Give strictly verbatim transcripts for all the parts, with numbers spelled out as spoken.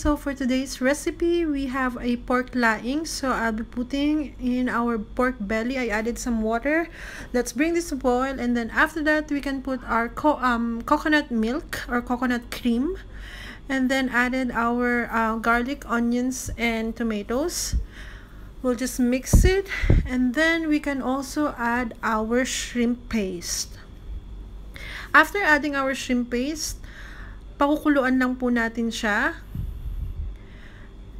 so for today's recipe we have a pork laing. So I'll be putting in our pork belly. I added some water. Let's bring this to boil, and then after that we can put our co um, coconut milk or coconut cream, and then added our uh, garlic, onions, and tomatoes. We'll just mix it, and then we can also add our shrimp paste. After adding our shrimp paste, pakukuluan lang po natin siya.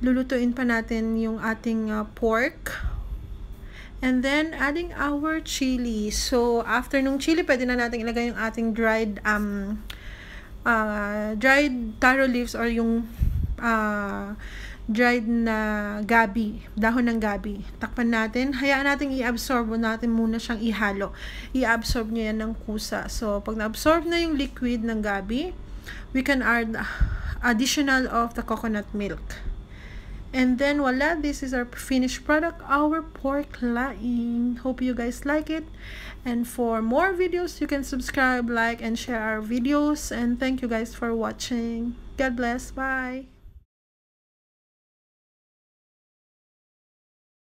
Lulutuin pa natin yung ating uh, pork. And then, adding our chili. So, after nung chili, pwede na natin ilagay yung ating dried um, uh, dried taro leaves or yung uh, dried na gabi. Dahon ng gabi. Takpan natin. Hayaan natin i-absorb. Natin muna siyang ihalo. I-absorb niya yan ng kusa. So, pag na-absorb na yung liquid ng gabi, we can add additional of the coconut milk, and then voila, this is our finished product, our pork laing. Hope you guys like it, and for more videos you can subscribe, like, and share our videos. And thank you guys for watching. God bless. Bye.